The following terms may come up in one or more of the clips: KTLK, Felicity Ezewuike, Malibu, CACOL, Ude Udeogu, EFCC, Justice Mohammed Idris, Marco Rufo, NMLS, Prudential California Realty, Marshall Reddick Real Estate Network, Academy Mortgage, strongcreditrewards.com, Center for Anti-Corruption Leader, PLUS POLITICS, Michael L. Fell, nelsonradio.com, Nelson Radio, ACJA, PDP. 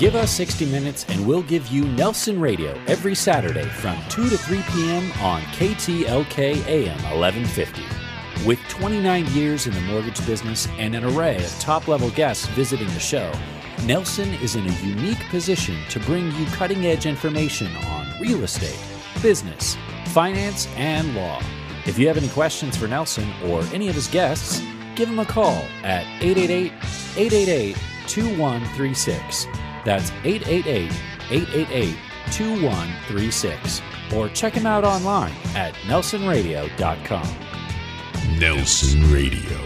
Give us 60 minutes and we'll give you Nelson Radio every Saturday from 2 to 3 p.m. on KTLK AM 1150. With 29 years in the mortgage business and an array of top-level guests visiting the show, Nelson is in a unique position to bring you cutting-edge information on real estate, business, finance, and law. If you have any questions for Nelson or any of his guests, give him a call at 888-888-2136. That's 888-888-2136. Or check him out online at nelsonradio.com. Nelson Radio.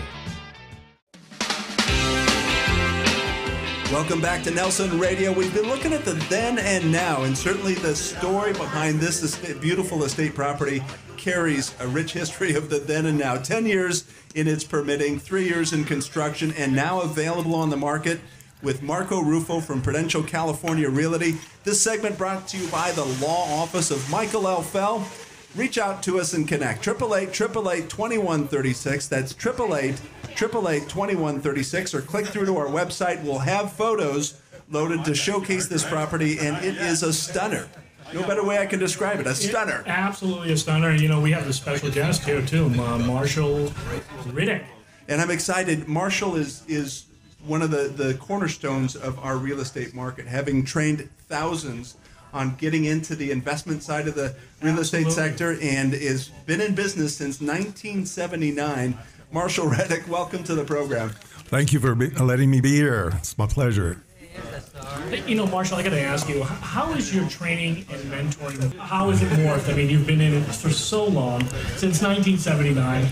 Welcome back to Nelson Radio. We've been looking at the then and now, and certainly the story behind this beautiful estate property carries a rich history of the then and now. 10 years in its permitting, 3 years in construction, and now available on the market with Marco Rufo from Prudential California Realty. This segment brought to you by the Law Office of Michael L. Fell. Reach out to us and connect. 888-888-2136. That's 888-888-2136. Or click through to our website. We'll have photos loaded to showcase this property, and it is a stunner. No better way I can describe it. A stunner. It's absolutely a stunner. You know, we have a special guest here, too, Marshall Reddick. And I'm excited. Marshall is one of the cornerstones of our real estate market, having trained thousands on getting into the investment side of the real estate sector, and has been in business since 1979. Marshall Reddick, welcome to the program. Thank you for letting me be here. It's my pleasure. You know, Marshall, I got to ask you, how is your training and mentoring, how has it morphed? I mean, you've been in it for so long, since 1979.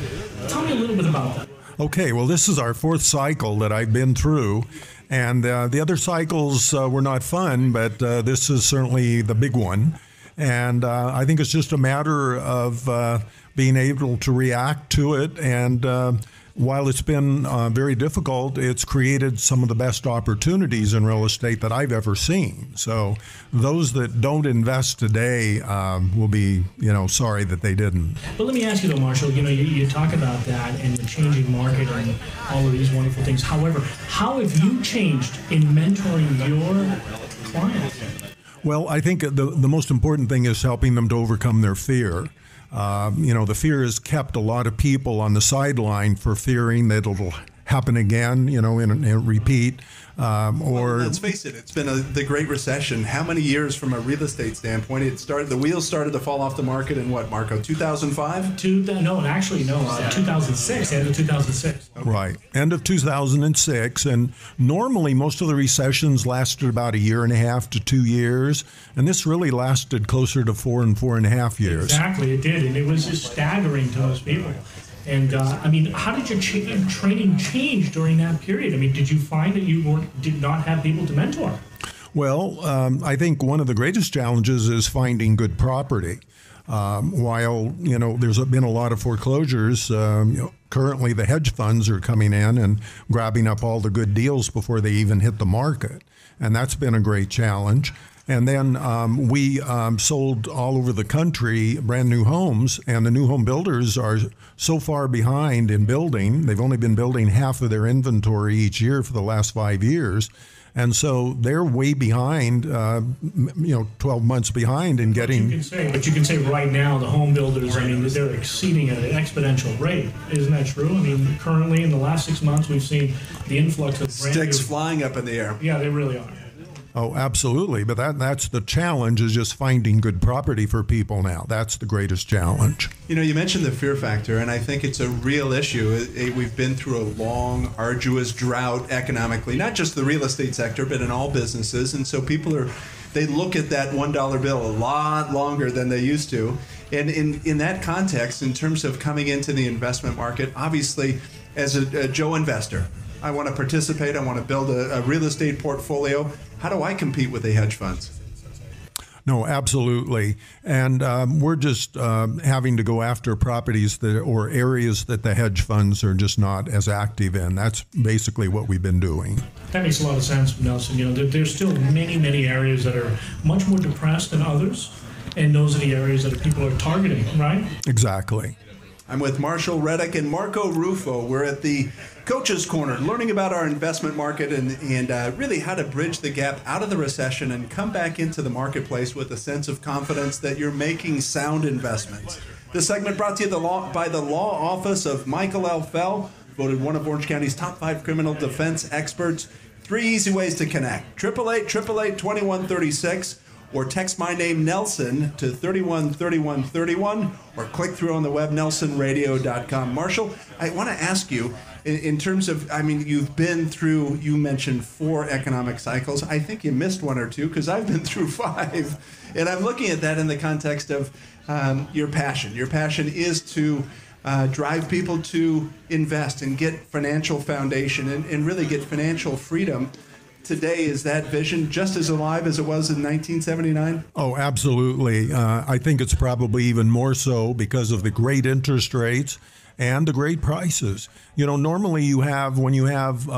Tell me a little bit about that. Okay, well, this is our fourth cycle that I've been through, and the other cycles were not fun, but this is certainly the big one, and I think it's just a matter of being able to react to it, and while it's been very difficult, it's created some of the best opportunities in real estate that I've ever seen. So those that don't invest today will be, you know, sorry that they didn't. But let me ask you though, Marshall, you know, you talk about that and the changing market and all of these wonderful things. However, how have you changed in mentoring your clients? Well, I think the most important thing is helping them to overcome their fear. You know, the fear has kept a lot of people on the sideline for fearing that it'll happen again, you know, in repeat. Or let's face it, it's been the Great Recession. How many years from a real estate standpoint? The wheels started to fall off the market in what, Marco, 2005? No, 2006, end of 2006. Okay. Right, end of 2006. And normally most of the recessions lasted about a year and a half to 2 years. And this really lasted closer to 4 and 4.5 years. Exactly, it did. And it was just staggering to most people. And, I mean, how did your training change during that period? I mean, did you find that you did not have people to mentor? Well, I think one of the greatest challenges is finding good property. While, you know, there's been a lot of foreclosures, you know, currently the hedge funds are coming in and grabbing up all the good deals before they even hit the market. And that's been a great challenge. And then we sold all over the country brand new homes, and the new home builders are so far behind in building. They've only been building half of their inventory each year for the last 5 years. And so they're way behind, 12 months behind in getting. But you can say right now the home builders, I mean, they're exceeding at an exponential rate. Isn't that true? I mean, currently in the last 6 months, we've seen the influx of brand new sticks flying up in the air. Yeah, they really are. Oh, absolutely. But that's the challenge, is just finding good property for people now. That's the greatest challenge. You know, you mentioned the fear factor, and I think it's a real issue. We've been through a long, arduous drought economically, not just the real estate sector, but in all businesses. And so people they look at that $1 bill a lot longer than they used to. And in that context, in terms of coming into the investment market, obviously, as a Joe investor, I want to participate. I want to build a real estate portfolio. How do I compete with the hedge funds? No, absolutely. And we're just having to go after properties or areas that the hedge funds are just not as active in. That's basically what we've been doing. That makes a lot of sense, Nelson. You know, there's still many, many areas that are much more depressed than others, and those are the areas that people are targeting, right? Exactly. I'm with Marshall Reddick and Marco Rufo. We're at the Coach's Corner, learning about our investment market and really how to bridge the gap out of the recession and come back into the marketplace with a sense of confidence that you're making sound investments. This segment brought to you by the Law Office of Michael L. Fell, voted one of Orange County's top 5 criminal defense experts. 3 easy ways to connect: 888-888-2136, or text my name, Nelson, to 313131, or click through on the web, nelsonradio.com. Marshall, I want to ask you, in terms of, I mean, you've been through, you mentioned 4 economic cycles. I think you missed one or two, because I've been through 5. And I'm looking at that in the context of your passion. Your passion is to drive people to invest and get financial foundation and really get financial freedom. Today, is that vision just as alive as it was in 1979? Oh, absolutely. I think it's probably even more so because of the great interest rates and the great prices. You know, normally you have, when you have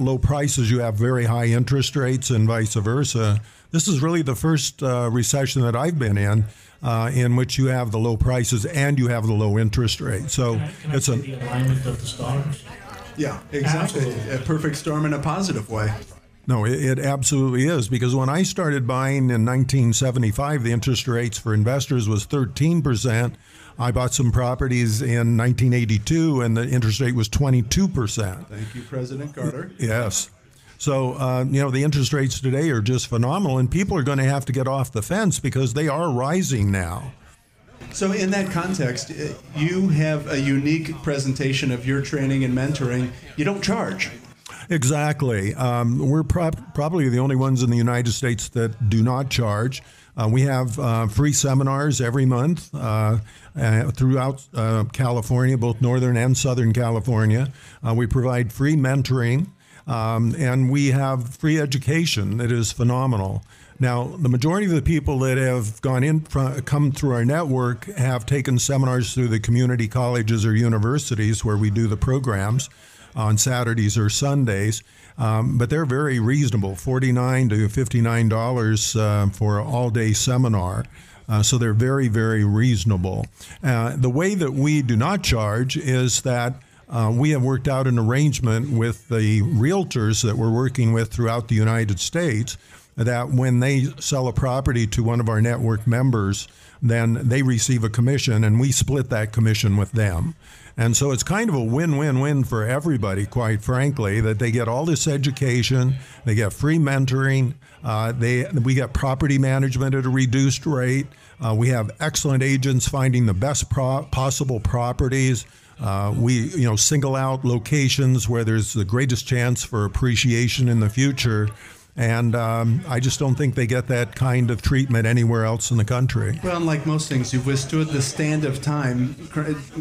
low prices, you have very high interest rates and vice versa. This is really the first recession that I've been in which you have the low prices and you have the low interest rate. So it's the alignment of the stars. Yeah, exactly. Absolutely. A perfect storm in a positive way. No, it absolutely is, because when I started buying in 1975, the interest rates for investors was 13%. I bought some properties in 1982, and the interest rate was 22%. Thank you, President Carter. Yes. So, you know, the interest rates today are just phenomenal, and people are going to have to get off the fence because they are rising now. So in that context, you have a unique presentation of your training and mentoring. You don't charge. Exactly. We're probably the only ones in the United States that do not charge. We have free seminars every month throughout California, both Northern and Southern California. We provide free mentoring, and we have free education. It is phenomenal. Now, the majority of the people that have come through our network have taken seminars through the community colleges or universities where we do the programs on Saturdays or Sundays, but they're very reasonable, $49 to $59 for an all-day seminar. So they're very, very reasonable. The way that we do not charge is that we have worked out an arrangement with the realtors that we're working with throughout the United States that when they sell a property to one of our network members, then they receive a commission, and we split that commission with them. And so it's kind of a win-win-win for everybody, quite frankly, that they get all this education, they get free mentoring, we get property management at a reduced rate, we have excellent agents finding the best possible properties. We, you know, single out locations where there's the greatest chance for appreciation in the future. And I just don't think they get that kind of treatment anywhere else in the country. Well, unlike most things, you've withstood the stand of time,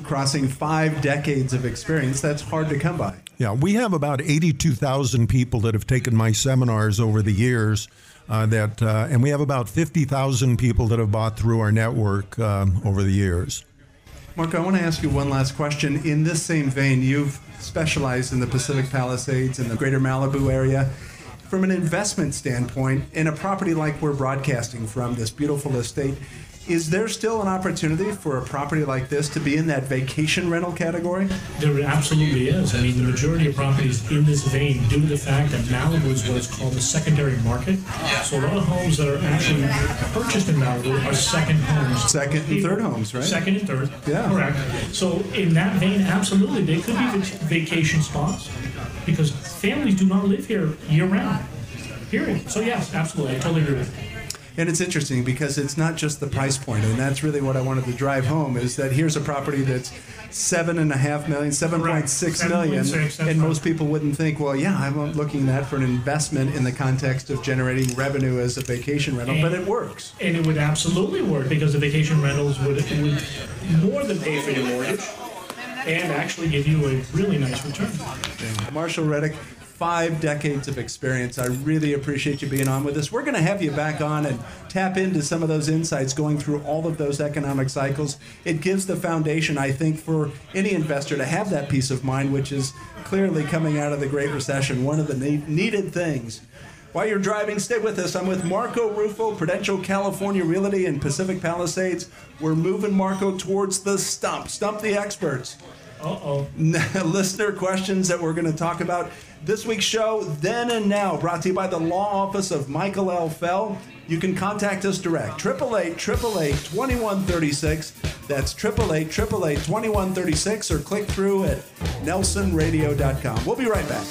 crossing 5 decades of experience. That's hard to come by. Yeah, we have about 82,000 people that have taken my seminars over the years, and we have about 50,000 people that have bought through our network over the years. Marco, I want to ask you one last question. In this same vein, you've specialized in the Pacific Palisades and the greater Malibu area. From an investment standpoint, in a property like we're broadcasting from, this beautiful estate, is there still an opportunity for a property like this to be in that vacation rental category? There absolutely is. I mean, the majority of properties in this vein, due to the fact that Malibu is what is called the secondary market. So a lot of homes that are actually purchased in Malibu are second homes. Second and third homes, right? Second and third, yeah. Correct. So in that vein, absolutely, they could be vacation spots, because families do not live here year-round, period. So yes, absolutely, I totally agree with you. And it's interesting because it's not just the price point, and that's really what I wanted to drive home, is that here's a property that's $7.5 million, $7.6 million, and most people wouldn't think, well, yeah, I'm looking at that for an investment in the context of generating revenue as a vacation rental, but it works. And it would absolutely work, because the vacation rentals would more than pay for your mortgage and actually give you a really nice return. Marshall Reddick, 5 decades of experience. I really appreciate you being on with us. We're going to have you back on and tap into some of those insights going through all of those economic cycles. It gives the foundation, I think, for any investor to have that peace of mind, which is clearly coming out of the Great Recession, one of the needed things. While you're driving, stay with us. I'm with Marco Rufo, Prudential California Realty in Pacific Palisades. We're moving Marco towards the stump. Stump the experts. Uh-oh. Listener questions that we're going to talk about. This week's show, Then and Now, brought to you by the Law Office of Michael L. Fell. You can contact us direct, 888-888-2136. That's 888-888-2136, or click through at nelsonradio.com. We'll be right back.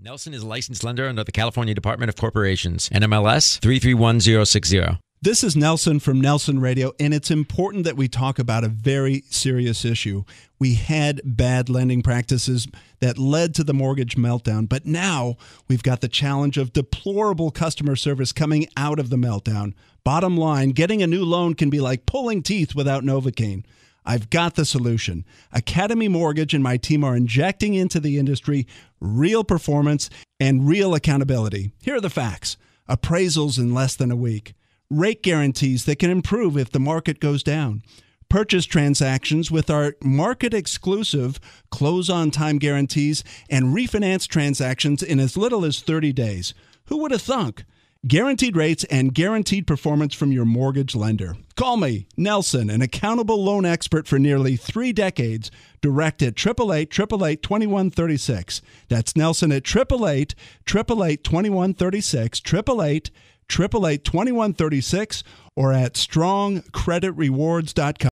Nelson is a licensed lender under the California Department of Corporations, NMLS 331060. This is Nelson from Nelson Radio, and it's important that we talk about a very serious issue. We had bad lending practices that led to the mortgage meltdown, but now we've got the challenge of deplorable customer service coming out of the meltdown. Bottom line, getting a new loan can be like pulling teeth without Novocaine. I've got the solution. Academy Mortgage and my team are injecting into the industry real performance and real accountability. Here are the facts. Appraisals in less than a week. Rate guarantees that can improve if the market goes down. Purchase transactions with our market-exclusive close-on-time guarantees, and refinance transactions in as little as 30 days. Who would have thunk? Guaranteed rates and guaranteed performance from your mortgage lender. Call me, Nelson, an accountable loan expert for nearly 3 decades, direct at 888-888-2136. That's Nelson at 888-888-2136, 888 888-2136, or at strongcreditrewards.com.